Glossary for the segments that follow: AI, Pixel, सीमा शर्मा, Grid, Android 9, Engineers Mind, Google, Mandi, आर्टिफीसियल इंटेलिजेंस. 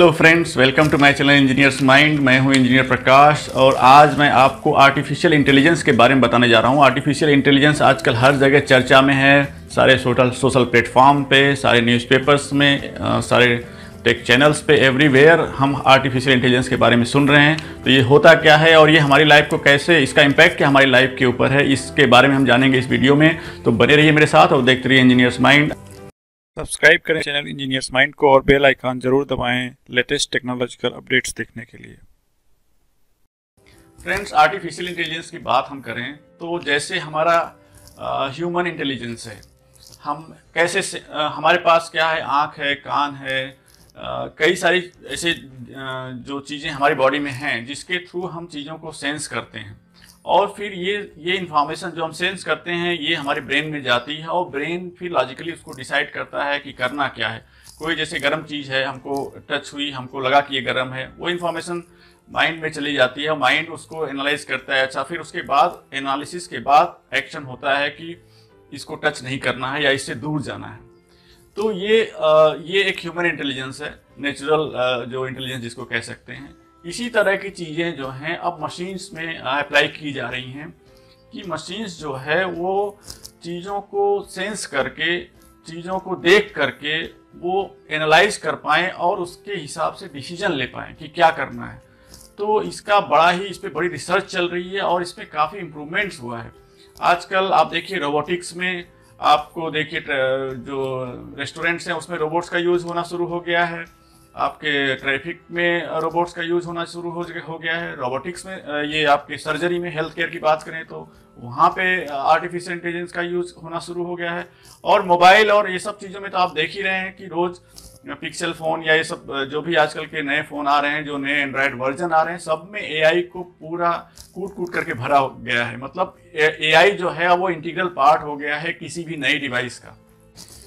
Hello friends, welcome to my channel engineers mind. मैं हूं engineer प्रकाश और आज मैं आपको आर्टिफिशियल इंटेलिजेंस के बारे में बताने जा रहा हूं। आर्टिफिशियल इंटेलिजेंस आजकल हर जगह चर्चा में है, सारे सोशल प्लेटफॉर्म पे, सारे न्यूज़पेपर्स में, सारे टेक चैनल्स पे, एवरीवेयर हम आर्टिफिशियल इंटेलिजेंस के बारे में सुन रहे हैं। तो ये होता क्या है और ये हमारी लाइफ को कैसे, इसका इम्पैक्ट क्या हमारी लाइफ के ऊपर है, इसके बारे में हम जानेंगे इस वीडियो में। तो बने रहिए मेरे साथ और देखते रहिए इंजीनियर्स माइंड। सब्सक्राइब करें चैनल इंजीनियर्स माइंड को और बेल आइकन जरूर दबाएं लेटेस्ट टेक्नोलॉजिकल अपडेट्स देखने के लिए। फ्रेंड्स, आर्टिफिशियल इंटेलिजेंस की बात हम करें तो जैसे हमारा ह्यूमन इंटेलिजेंस है, हम कैसे हमारे पास क्या है, आँख है, कान है, कई सारी ऐसे जो चीज़ें हमारी बॉडी में हैं जिसके थ्रू हम चीज़ों को सेंस करते हैं और फिर ये इन्फॉर्मेशन जो हम सेंस करते हैं ये हमारे ब्रेन में जाती है और ब्रेन फिर लॉजिकली उसको डिसाइड करता है कि करना क्या है। कोई जैसे गर्म चीज़ है, हमको टच हुई, हमको लगा कि ये गर्म है, वो इन्फॉर्मेशन माइंड में चली जाती है, माइंड उसको एनालाइज करता है। अच्छा, फिर उसके बाद एनालिसिस के बाद एक्शन होता है कि इसको टच नहीं करना है या इससे दूर जाना है। तो ये एक ह्यूमन इंटेलिजेंस है, नेचुरल जो इंटेलिजेंस जिसको कह सकते हैं। इसी तरह की चीज़ें जो हैं अब मशीन्स में अप्लाई की जा रही हैं कि मशीन्स जो है वो चीज़ों को सेंस करके, चीज़ों को देख करके वो एनालाइज कर पाएँ और उसके हिसाब से डिसीजन ले पाएँ कि क्या करना है। तो इसका इस पर बड़ी रिसर्च चल रही है और इस पर काफ़ी इम्प्रूवमेंट्स हुआ है। आजकल आप देखिए रोबोटिक्स में, आपको देखिए जो रेस्टोरेंट्स हैं उसमें रोबोट्स का यूज़ होना शुरू हो गया है, आपके ट्रैफिक में रोबोट्स का यूज़ होना शुरू हो गया है, रोबोटिक्स में ये आपके सर्जरी में, हेल्थ केयर की बात करें तो वहाँ पे आर्टिफिशियल इंटेलिजेंस का यूज़ होना शुरू हो गया है। और मोबाइल और ये सब चीज़ों में तो आप देख ही रहे हैं कि रोज़ पिक्सेल फ़ोन या ये सब जो भी आजकल के नए फ़ोन आ रहे हैं, जो नए एंड्रॉयड वर्जन आ रहे हैं, सब में AI को पूरा कूट कूट करके भरा गया है। मतलब AI जो है वो इंटीग्रल पार्ट हो गया है किसी भी नई डिवाइस का।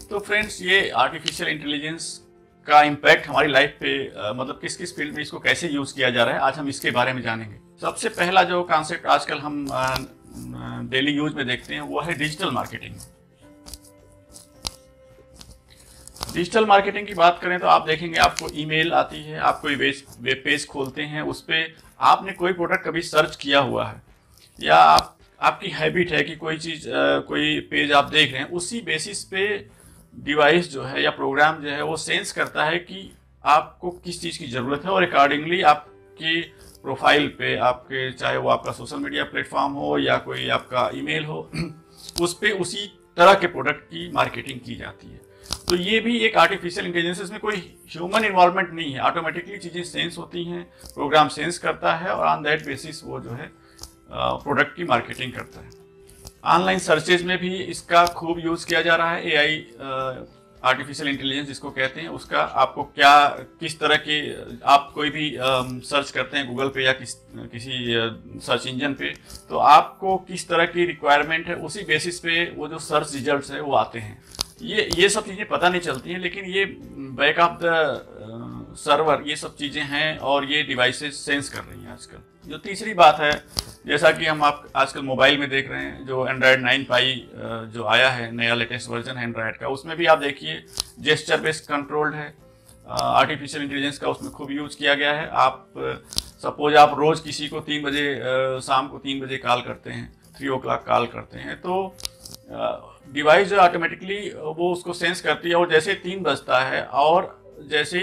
तो फ्रेंड्स, ये आर्टिफिशियल इंटेलिजेंस का इम्पैक्ट हमारी लाइफ पे मतलब किस किस फील्ड में इसको कैसे यूज़ किया जा रहा है, आज हम इसके बारे में जानेंगे। सबसे पहला जो कॉन्सेप्ट आजकल हम डेली यूज में देखते हैं वो है डिजिटल मार्केटिंग। डिजिटल मार्केटिंग की बात करें तो आप देखेंगे आपको ईमेल आती है, आप कोई वेब पेज खोलते हैं, उस पर आपने कोई प्रोडक्ट कभी सर्च किया हुआ है या आपकी हैबिट है कि कोई चीज़, कोई पेज आप देख रहे हैं, उसी बेसिस पे डिवाइस जो है या प्रोग्राम जो है वो सेंस करता है कि आपको किस चीज़ की ज़रूरत है और अकॉर्डिंगली आपकी प्रोफाइल पे, आपके चाहे वो आपका सोशल मीडिया प्लेटफॉर्म हो या कोई आपका ईमेल हो, उस पे उसी तरह के प्रोडक्ट की मार्केटिंग की जाती है। तो ये भी एक आर्टिफिशियल इंटेलिजेंस, इसमें कोई ह्यूमन इन्वॉल्वमेंट नहीं है, ऑटोमेटिकली चीज़ें सेंस होती हैं, प्रोग्राम सेंस करता है और ऑन दैट बेसिस वो जो है प्रोडक्ट की मार्केटिंग करता है। ऑनलाइन सर्चेज में भी इसका खूब यूज़ किया जा रहा है। AI आर्टिफिशियल इंटेलिजेंस जिसको कहते हैं, उसका आपको क्या, किस तरह के आप कोई भी सर्च करते हैं गूगल पे या किसी सर्च इंजन पे, तो आपको किस तरह की रिक्वायरमेंट है उसी बेसिस पे वो जो सर्च रिजल्ट्स है वो आते हैं। ये सब चीज़ें पता नहीं चलती हैं, लेकिन ये बैक ऑफ द सर्वर ये सब चीज़ें हैं और ये डिवाइसेस सेंस कर रही हैं आजकल। जो तीसरी बात है, जैसा कि हम आप आजकल मोबाइल में देख रहे हैं, जो एंड्रॉयड 9 Pi जो आया है, नया लेटेस्ट वर्जन है एंड्रॉयड का, उसमें भी आप देखिए जेस्चर बेस्ड कंट्रोल्ड है, आर्टिफिशियल इंटेलिजेंस का उसमें खूब यूज़ किया गया है। आप सपोज आप रोज़ किसी को 3 बजे शाम को 3 बजे कॉल करते हैं, 3 o'clock कॉल करते हैं, तो डिवाइस जो ऑटोमेटिकली वो उसको सेंस करती है और जैसे 3 बजता है और जैसे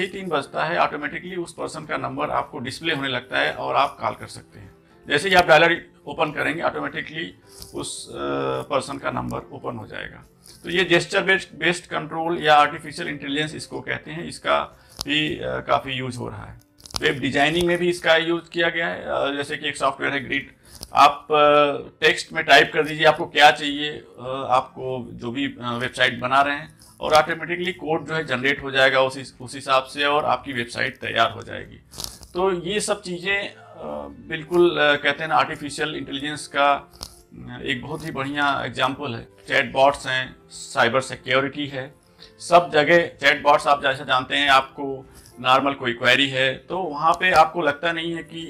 ही 3 बजता है ऑटोमेटिकली उस पर्सन का नंबर आपको डिस्प्ले होने लगता है और आप कॉल कर सकते हैं। जैसे ही आप डायलर ओपन करेंगे ऑटोमेटिकली उस पर्सन का नंबर ओपन हो जाएगा। तो ये जेस्चर बेस्ड कंट्रोल या आर्टिफिशियल इंटेलिजेंस इसको कहते हैं, इसका भी काफ़ी यूज़ हो रहा है। वेब डिजाइनिंग में भी इसका यूज़ किया गया है। जैसे कि एक सॉफ्टवेयर है ग्रिड, आप टेक्स्ट में टाइप कर दीजिए आपको क्या चाहिए, आपको जो भी वेबसाइट बना रहे हैं, और ऑटोमेटिकली कोड जो है जनरेट हो जाएगा उस हिसाब से और आपकी वेबसाइट तैयार हो जाएगी। तो ये सब चीज़ें बिल्कुल कहते हैं ना, आर्टिफिशियल इंटेलिजेंस का एक बहुत ही बढ़िया एग्जाम्पल है। चैट बॉट्स हैं, साइबर सिक्योरिटी है, सब जगह चैट बॉट्स आप जैसा जानते हैं, आपको नॉर्मल कोई क्वेरी है तो वहाँ पे आपको लगता नहीं है कि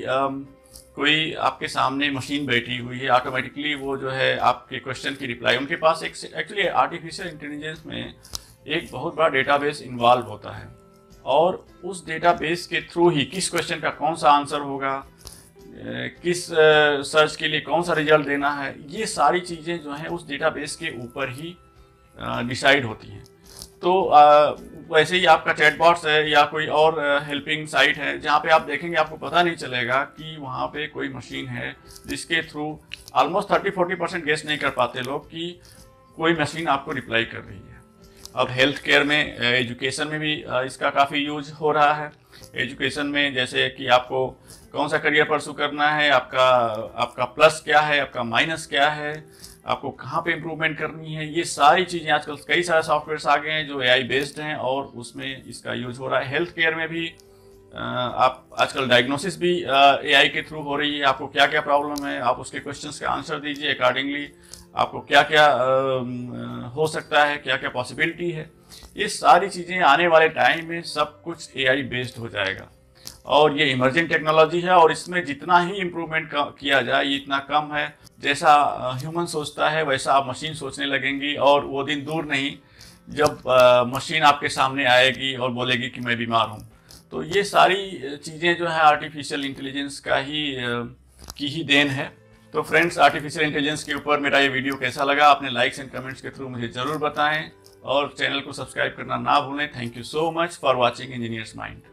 कोई आपके सामने मशीन बैठी हुई है, ऑटोमेटिकली वो जो है आपके क्वेश्चन की रिप्लाई, उनके पास एक एक्चुअली आर्टिफिशियल इंटेलिजेंस में एक बहुत बड़ा डेटाबेस इन्वॉल्व होता है और उस डेटाबेस के थ्रू ही किस क्वेश्चन का कौन सा आंसर होगा, किस सर्च के लिए कौन सा रिजल्ट देना है, ये सारी चीज़ें जो हैं उस डेटाबेस के ऊपर ही डिसाइड होती हैं। तो वैसे ही आपका चैटबॉट्स है या कोई और हेल्पिंग साइट है जहाँ पे आप देखेंगे आपको पता नहीं चलेगा कि वहाँ पे कोई मशीन है जिसके थ्रू ऑलमोस्ट 30-40% गेस नहीं कर पाते लोग कि कोई मशीन आपको रिप्लाई कर रही है। अब हेल्थ केयर में, एजुकेशन में भी इसका काफ़ी यूज हो रहा है। एजुकेशन में जैसे कि आपको कौन सा करियर परसू करना है, आपका प्लस क्या है, आपका माइनस क्या है, आपको कहाँ पे इम्प्रूवमेंट करनी है, ये सारी चीज़ें आजकल कई सारे सॉफ्टवेयर्स आ गए हैं जो एआई बेस्ड हैं और उसमें इसका यूज हो रहा है। हेल्थ केयर में भी आप आजकल डायग्नोसिस भी एआई के थ्रू हो रही है। आपको क्या क्या प्रॉब्लम है, आप उसके क्वेश्चंस का आंसर दीजिए, अकॉर्डिंगली आपको क्या क्या हो सकता है, क्या क्या पॉसिबिलिटी है, ये सारी चीज़ें आने वाले टाइम में सब कुछ एआई बेस्ड हो जाएगा। और ये इमर्जिंग टेक्नोलॉजी है और इसमें जितना ही इम्प्रूवमेंट किया जाए ये इतना कम है। जैसा ह्यूमन सोचता है वैसा आप मशीन सोचने लगेंगी और वो दिन दूर नहीं जब मशीन आपके सामने आएगी और बोलेगी कि मैं बीमार हूँ। तो ये सारी चीज़ें जो है आर्टिफिशियल इंटेलिजेंस की ही देन है। तो फ्रेंड्स, आर्टिफिशियल इंटेलिजेंस के ऊपर मेरा ये वीडियो कैसा लगा आपने लाइक्स एंड कमेंट्स के थ्रू मुझे ज़रूर बताएं और चैनल को सब्सक्राइब करना ना भूलें। Thank you so much for watching engineers mind.